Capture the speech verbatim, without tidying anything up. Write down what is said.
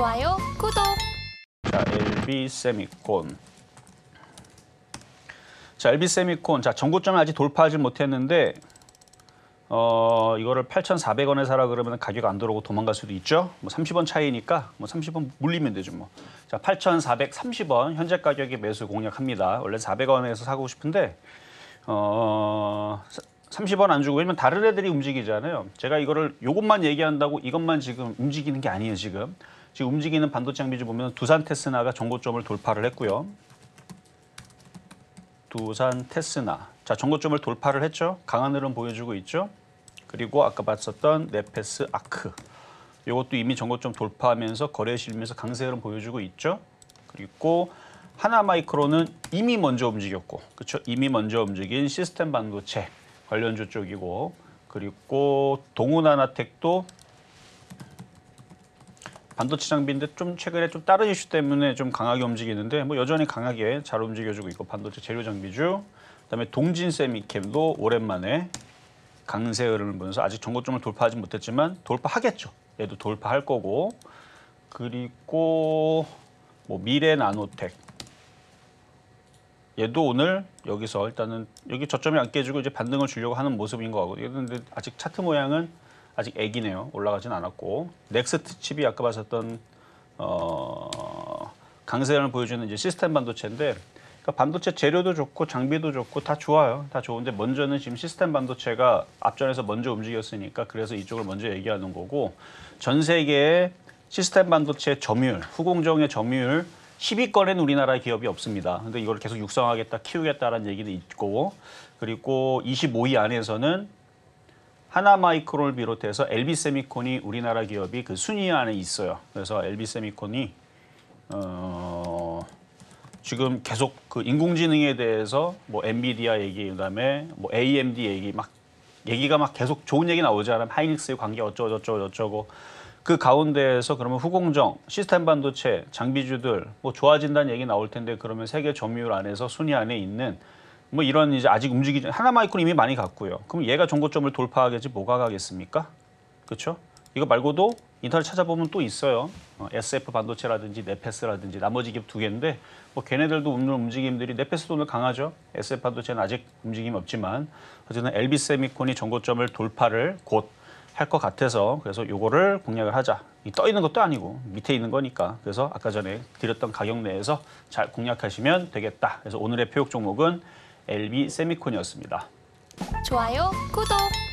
좋아요, 구독. 자, 엘비 세미콘. 자, 엘비 세미콘. 자, 전고점을 아직 돌파하지 못했는데 어, 이거를 팔천사백 원에 사라 그러면 가격 안 들어오고 도망갈 수도 있죠. 뭐 삼십 원 차이니까 뭐 삼십 원 물리면 되죠, 뭐. 자, 팔천사백삼십 원 현재 가격에 매수 공략합니다. 원래 사백 원에서 사고 싶은데 어, 삼십 원 안 주고, 왜냐면 다른 애들이 움직이잖아요. 제가 이거를 요것만 얘기한다고 이것만 지금 움직이는 게 아니에요, 지금. 지금 움직이는 반도체 장비주 보면 두산 테스나가 전고점을 돌파를 했고요. 두산 테스나. 자, 전고점을 돌파를 했죠. 강한 흐름 보여주고 있죠. 그리고 아까 봤었던 네페스 아크. 이것도 이미 전고점 돌파하면서 거래에 실리면서 강세 흐름 보여주고 있죠. 그리고 하나마이크론은 이미 먼저 움직였고, 그렇죠? 이미 먼저 움직인 시스템 반도체 관련주 쪽이고, 그리고 동우나나텍도 반도체 장비인데 좀 최근에 좀 다른 이슈 때문에 좀 강하게 움직이는데 뭐 여전히 강하게 잘 움직여주고 있고, 반도체 재료 장비주. 그다음에 동진세미캠도 오랜만에 강세 흐름을 보면서 아직 전고점을 돌파하지 못했지만 돌파하겠죠. 얘도 돌파할 거고, 그리고 뭐 미래나노텍 얘도 오늘 여기서 일단은 여기 저점이 안 깨지고 이제 반등을 주려고 하는 모습인 거 같고, 근데 아직 차트 모양은 아직 애기네요. 올라가진 않았고, 넥스트 칩이 아까 봤었던 어, 강세를 보여주는 이제 시스템 반도체인데. 그러니까 반도체 재료도 좋고 장비도 좋고 다 좋아요. 다 좋은데 먼저는 지금 시스템 반도체가 앞전에서 먼저 움직였으니까 그래서 이쪽을 먼저 얘기하는 거고, 전 세계의 시스템 반도체 점유율, 후공정의 점유율 십 위권엔 우리나라 기업이 없습니다. 근데 이걸 계속 육성하겠다, 키우겠다라는 얘기도 있고, 그리고 이십오 위 안에서는 하나마이크론을 비롯해서 엘비세미콘이 우리나라 기업이 그 순위 안에 있어요. 그래서 엘비세미콘이 어... 지금 계속 그 인공지능에 대해서 뭐 엔비디아 얘기, 그다음에 뭐 에이엠디 얘기 막 얘기가 막 계속 좋은 얘기 나오잖아요. 하이닉스의 관계 어쩌고 저쩌고 저쩌고. 그 가운데에서 그러면 후공정, 시스템 반도체, 장비주들 뭐 좋아진다는 얘기 나올 텐데, 그러면 세계 점유율 안에서 순위 안에 있는 뭐 이런 이제 아직 움직이지 하나마이크론 이미 많이 갔고요. 그럼 얘가 전고점을 돌파하겠지 뭐가 가겠습니까? 그렇죠? 이거 말고도 인터넷 찾아보면 또 있어요. 어, 에스에프 반도체라든지 네페스라든지 나머지 기업 두 개인데 뭐 걔네들도 오늘 움직임들이, 네페스도 오늘 강하죠. 에스에프 반도체는 아직 움직임 없지만 어쨌든 엘비 세미콘이 전고점을 돌파를 곧 할 것 같아서 그래서 요거를 공략을 하자. 이 떠 있는 것도 아니고 밑에 있는 거니까. 그래서 아까 전에 드렸던 가격 내에서 잘 공략하시면 되겠다. 그래서 오늘의 표적 종목은 엘비 세미콘이었습니다. 좋아요, 구독.